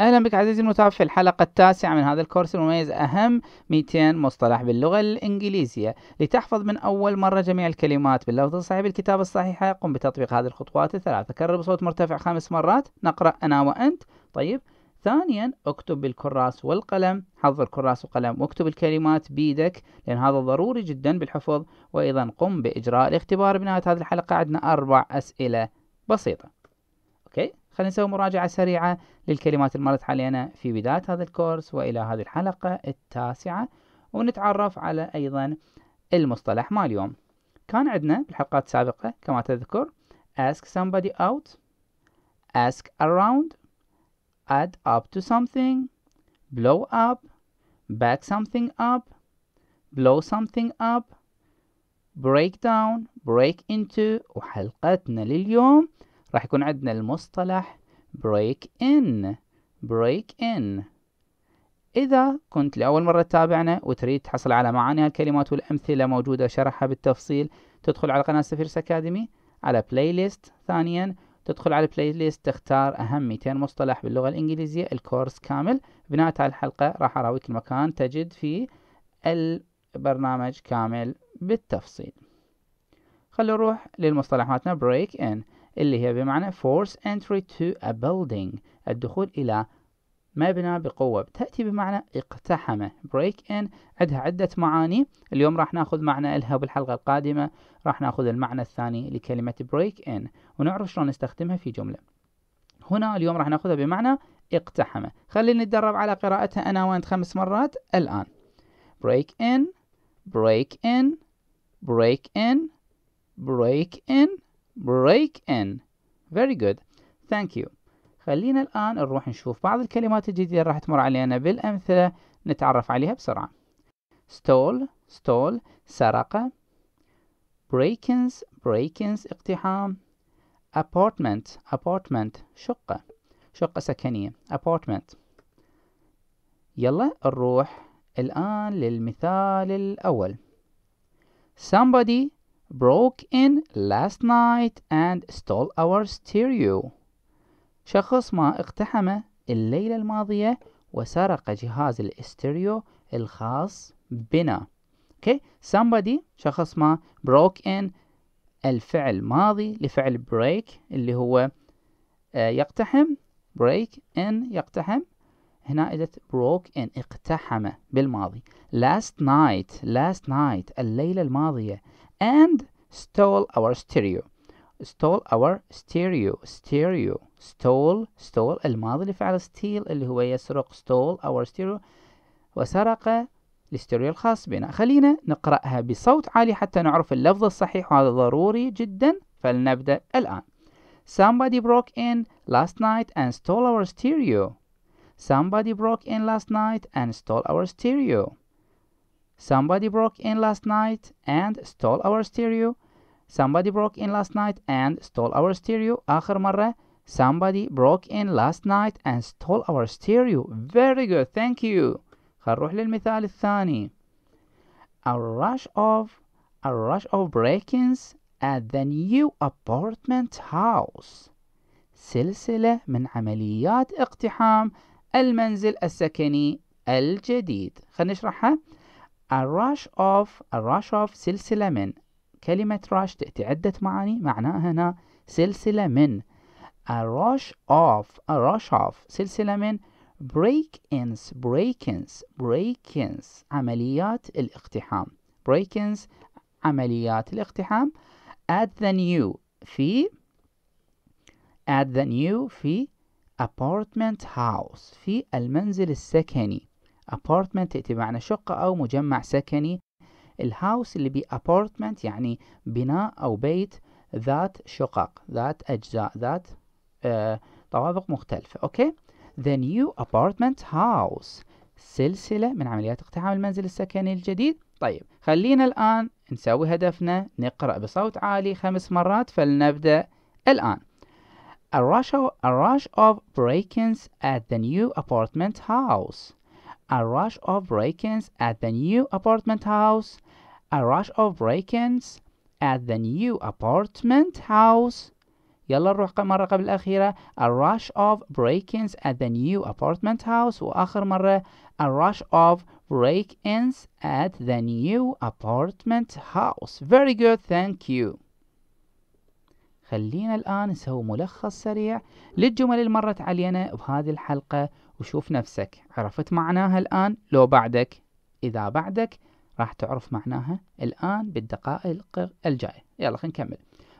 أهلا بك عزيزي المتابع في الحلقة التاسعة من هذا الكورس المميز أهم 200 مصطلح باللغة الإنجليزية. لتحفظ من أول مرة جميع الكلمات باللفظ الصحيح بالكتابة الصحيحة، قم بتطبيق هذه الخطوات الثلاثة. كرر بصوت مرتفع 5 مرات. نقرأ أنا وأنت. طيب، ثانيا اكتب بالكراس والقلم، حضر كراس وقلم واكتب الكلمات بيدك لأن هذا ضروري جدا بالحفظ. وأيضا قم بإجراء الاختبار. بنهاية هذه الحلقة عندنا 4 أسئلة بسيطة. أوكي، خلينا نسوي مراجعة سريعة للكلمات اللي مرت علينا في بداية هذا الكورس وإلى هذه الحلقة التاسعة، ونتعرف على أيضا المصطلح مال اليوم. كان عندنا بالحلقات السابقة كما تذكر ask somebody out، ask around، add up to something، blow up، back something up، blow something up، break down، break into. وحلقتنا لليوم راح يكون عندنا المصطلح break in. إذا كنت لأول مرة تتابعنا وتريد تحصل على معاني هالكلمات والأمثلة موجودة شرحها بالتفصيل، تدخل على قناة سفيرس أكاديمي على بلاي ليست. ثانياً تدخل على بلاي ليست، تختار أهم 200 مصطلح باللغة الإنجليزية، الكورس كامل. بناء على الحلقة راح أراويك المكان تجد فيه البرنامج كامل بالتفصيل. خلونا نروح للمصطلح مالتنا break in، اللي هي بمعنى force entry to a building، الدخول إلى مبنى بقوة. تأتي بمعنى اقتحمه. break in عندها عدة معاني. اليوم راح ناخذ معنى إلها، بالحلقة القادمة راح ناخذ المعنى الثاني لكلمة break in ونعرف شلون نستخدمها في جملة. هنا اليوم راح ناخذها بمعنى اقتحمه. خلينا نتدرب على قراءتها أنا وأنت 5 مرات الآن. break in، break in، break in، break in، break in. Very good. Thank you. خلينا الآن نروح نشوف بعض الكلمات الجديدة راح تمر علينا بالأمثلة، نتعرف عليها بسرعة. stole سرقة، break-ins اقتحام، apartment شقة سكنية apartment. يلا نروح الآن للمثال الأول. somebody broke in last night and stole our stereo. شخص ما اقتحم الليلة الماضية وسرق جهاز الاستيريو الخاص بنا. okay. somebody شخص ما، broke in الفعل ماضي لفعل break اللي هو يقتحم، break in يقتحم. هنا إذا broke in اقتحم بالماضي. last night الليلة الماضية، and stole our stereo. stole الماضي لفعل steal اللي هو يسرق. stole our stereo وسرق الاستيريو الخاص بنا. خلينا نقرأها بصوت عالي حتى نعرف اللفظ الصحيح، وهذا ضروري جدا. فلنبدأ الآن. somebody broke in last night and stole our stereo. somebody broke in last night and stole our stereo. somebody broke in last night and stole our stereo. somebody broke in last night and stole our stereo. آخر مرة. somebody broke in last night and stole our stereo. Very good. Thank you. خل نروح للمثال الثاني. a rush of break-ins at the new apartment house. سلسلة من عمليات اقتحام المنزل السكني الجديد. خلينا نشرحها. a rush of سلسلة من. كلمة rush تأتي عدة معاني، معناها هنا سلسلة من. a rush of سلسلة من break-ins عمليات الاقتحام. break-ins عمليات الاقتحام at the new في apartment house في المنزل السكني. apartment تأتي بمعنى شقة أو مجمع سكني. الهاوس اللي بي apartment يعني بناء أو بيت ذات شقق، ذات أجزاء، ذات طوابق مختلفة. أوكي. the new apartment house سلسلة من عمليات اقتحام المنزل السكني الجديد. طيب، خلينا الآن نسوي هدفنا، نقرأ بصوت عالي 5 مرات. فلنبدأ الآن. a rush of break-ins at the new apartment house. a rush of break-ins at the new apartment house. a rush of break-ins at the new apartment house. يلا نروح مرة قبل الأخيرة a rush of break-ins at the new apartment house، وآخر مرة a rush of break-ins at the new apartment house. Very good, thank you. خلينا الآن نسوي ملخص سريع للجمل اللي مرت علينا بهذه الحلقة، وشوف نفسك عرفت معناها الآن. لو بعدك، إذا بعدك راح تعرف معناها الآن بالدقائق الجاية. يلا خلينا نكمل.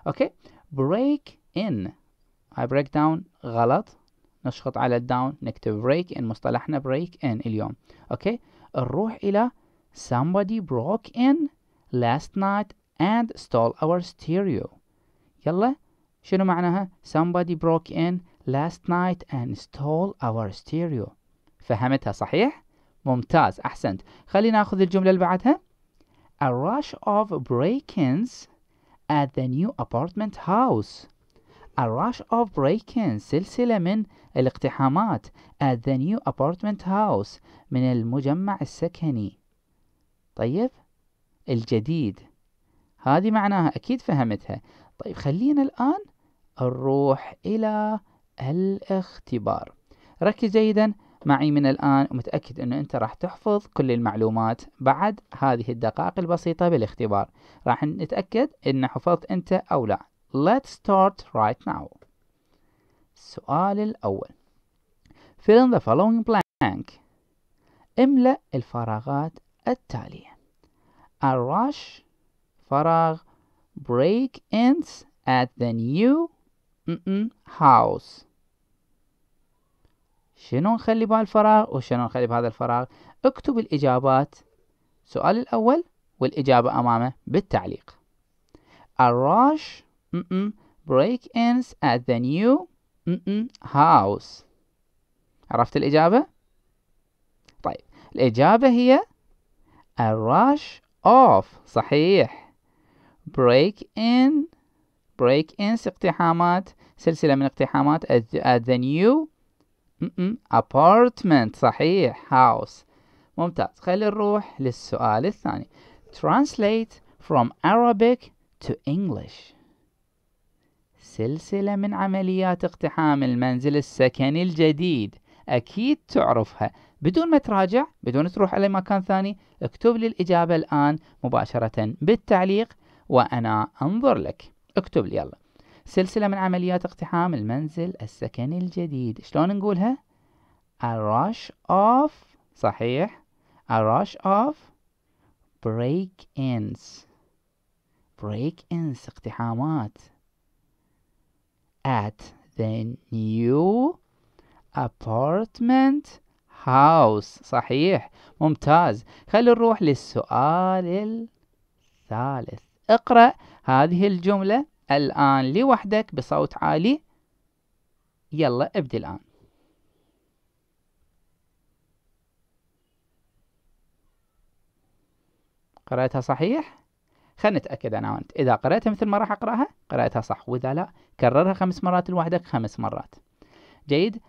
أوكي، break in I break down غلط، نشخط على الداون نكتب break in، مصطلحنا break in اليوم. أوكي، نروح إلى somebody broke in last night and stole our stereo. يلا شنو معناها؟ somebody broke in last night and stole our stereo. فهمتها صحيح؟ ممتاز، أحسنت. خلينا نأخذ الجملة اللي بعدها a rush of break-ins at the new apartment house. a rush of break-ins سلسلة من الاقتحامات at the new apartment house من المجمع السكني طيب الجديد، هذه معناها أكيد فهمتها. طيب خلينا الآن نروح إلى الاختبار. ركز جيدا معي من الآن، ومتأكد أنه أنت راح تحفظ كل المعلومات بعد هذه الدقائق البسيطة بالاختبار. راح نتأكد أن حفظت أنت أو لا. Let's start right now. السؤال الأول Fill in the following blank. املأ الفراغات التالية A rush فراغ break-ins at the new house. شنو نخلي بهالفراغ وشنو نخلي بهذا الفراغ؟ اكتب الإجابات، السؤال الأول والإجابة أمامه بالتعليق. A rush break-ins at the new house. عرفت الإجابة؟ طيب الإجابة هي A rush of صحيح break-ins اقتحامات، سلسلة من اقتحامات at the new apartment صحيح house. ممتاز. خلينا نروح للسؤال الثاني translate from Arabic to English. سلسلة من عمليات اقتحام المنزل السكني الجديد، أكيد تعرفها بدون ما تراجع، بدون تروح على مكان ثاني. اكتب لي الإجابة الآن مباشرة بالتعليق وأنا أنظر لك. اكتب لي يلا سلسلة من عمليات اقتحام المنزل السكني الجديد، شلون نقولها؟ A rush of صحيح A rush of break-ins اقتحامات at the new apartment house صحيح. ممتاز. خلينا نروح للسؤال الثالث. اقرأ هذه الجملة الآن لوحدك بصوت عالي. يلا ابدي الآن. قرأتها صحيح؟ خلنا نتأكد أنا وأنت. إذا قرأتها مثل ما راح أقرأها قرأتها صح، وإذا لا كررها 5 مرات لوحدك 5 مرات. جيد.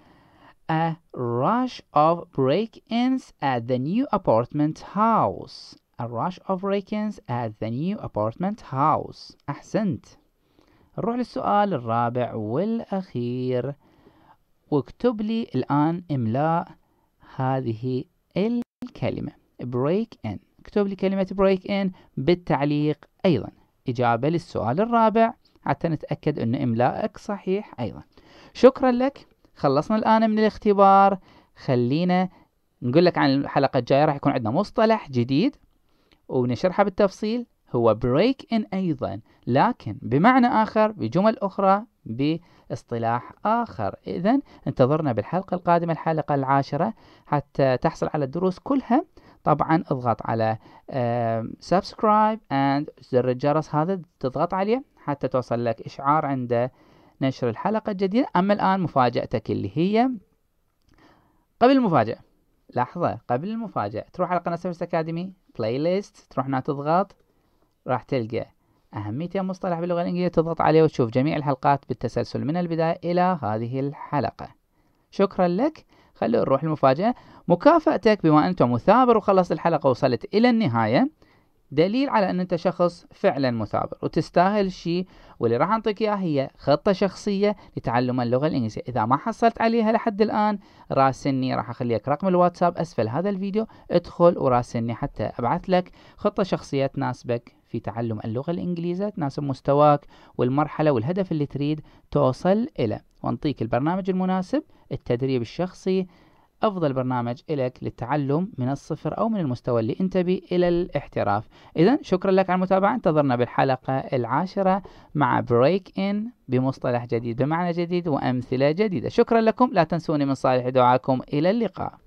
A rush of break-ins at the new apartment house. A rush of break-ins at the new apartment house. أحسنت. نروح للسؤال الرابع والأخير، واكتب لي الآن إملاء هذه الكلمة break in. اكتب لي كلمة break in بالتعليق أيضا إجابة للسؤال الرابع حتى نتأكد أن إملائك صحيح أيضا. شكرا لك. خلصنا الآن من الاختبار. خلينا نقول لك عن الحلقة الجاية، راح يكون عندنا مصطلح جديد ونشرحه بالتفصيل، هو break in أيضا لكن بمعنى آخر، بجمل أخرى، باصطلاح آخر. إذن انتظرنا بالحلقة القادمة الحلقة 10 حتى تحصل على الدروس كلها. طبعا اضغط على subscribe and زر الجرس هذا تضغط عليه حتى توصل لك إشعار عند نشر الحلقة الجديدة. أما الآن مفاجأتك اللي هي قبل المفاجأة، لحظة قبل المفاجأة تروح على قناة سافيرز أكاديمي بلاي ليست، تروح هنا تضغط راح تلقى أهمية مصطلح باللغة الإنجليزية، تضغط عليه وتشوف جميع الحلقات بالتسلسل من البداية إلى هذه الحلقة. شكرا لك. خلونا نروح المفاجأة. مكافأتك بما أنت مثابر وخلصت الحلقة وصلت إلى النهاية دليل على ان انت شخص فعلا مثابر وتستاهل شيء. واللي راح اعطيك اياه هي خطه شخصيه لتعلم اللغه الانجليزيه، اذا ما حصلت عليها لحد الان راسلني، راح اخلي لك رقم الواتساب اسفل هذا الفيديو، ادخل وراسلني حتى ابعث لك خطه شخصيه تناسبك في تعلم اللغه الانجليزيه، تناسب مستواك والمرحله والهدف اللي تريد توصل اليه، وانطيك البرنامج المناسب، التدريب الشخصي أفضل برنامج لك للتعلم من الصفر أو من المستوى اللي أنت به إلى الاحتراف. إذن شكرا لك على المتابعة، انتظرنا بالحلقة 10 مع بريك إن بمصطلح جديد بمعنى جديد وأمثلة جديدة. شكرا لكم، لا تنسوني من صالح دعاكم، إلى اللقاء.